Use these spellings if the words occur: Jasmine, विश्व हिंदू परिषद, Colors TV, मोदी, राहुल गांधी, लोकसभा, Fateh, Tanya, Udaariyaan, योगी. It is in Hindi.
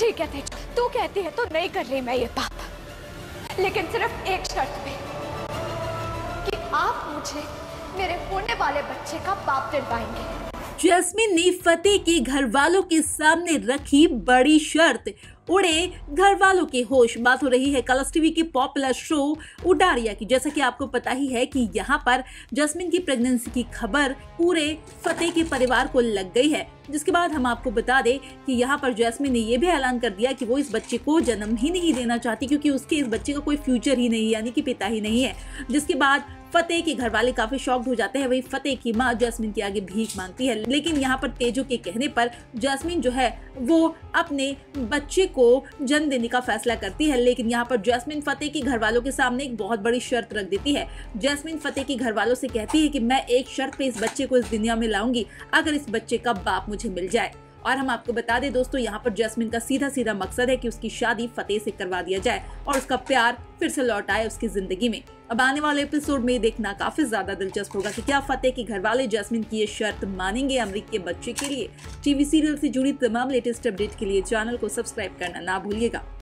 ठीक है तेज, तू कहती है तो नहीं कर रही मैं ये पाप, लेकिन सिर्फ एक शर्त पे कि आप मुझे मेरे होने वाले बच्चे का बाप दिलवाएंगे। जैस्मीन ने फतेह के घर वालों के सामने रखी बड़ी शर्त, उड़े घर वालों के होश। बात हो रही है कलर्स टीवी के पॉपुलर शो उडारिया की। जैसा कि आपको पता ही है कि यहाँ पर जैस्मीन की प्रेगनेंसी की खबर पूरे फतेह के परिवार को लग गई है, जिसके बाद हम आपको बता दें कि यहाँ पर जैस्मीन ने यह भी ऐलान कर दिया कि वो इस बच्चे को जन्म ही नहीं देना चाहती, क्योंकि उसके इस बच्चे का कोई फ्यूचर ही नहीं, यानी कि पिता ही नहीं है। जिसके बाद फतेह के घर वाले काफी शॉक्ड हो जाते हैं। वही फतेह की माँ जैस्मीन के आगे भीख मांगती है, लेकिन यहाँ पर तेजो के कहने पर जैस्मीन जो है वो अपने बच्चे को जन्म देने का फैसला करती है। लेकिन यहाँ पर जैस्मीन फतेह के घर वालों के सामने एक बहुत बड़ी शर्त रख देती है। जैस्मीन फतेह के घर वालों से कहती है कि मैं एक शर्त पे इस बच्चे को इस दुनिया में लाऊंगी, अगर इस बच्चे का बाप मुझे मिल जाए। और हम आपको बता दें दोस्तों, यहाँ पर जैस्मीन का सीधा सीधा मकसद है कि उसकी शादी फतेह से करवा दिया जाए और उसका प्यार फिर से लौट आए उसकी जिंदगी में। अब आने वाले एपिसोड में देखना काफी ज्यादा दिलचस्प होगा कि क्या फतेह के घर वाले जैस्मीन की ये शर्त मानेंगे अमरीक के बच्चे के लिए। टीवी सीरियल से जुड़ी तमाम लेटेस्ट अपडेट के लिए चैनल को सब्सक्राइब करना ना भूलिएगा।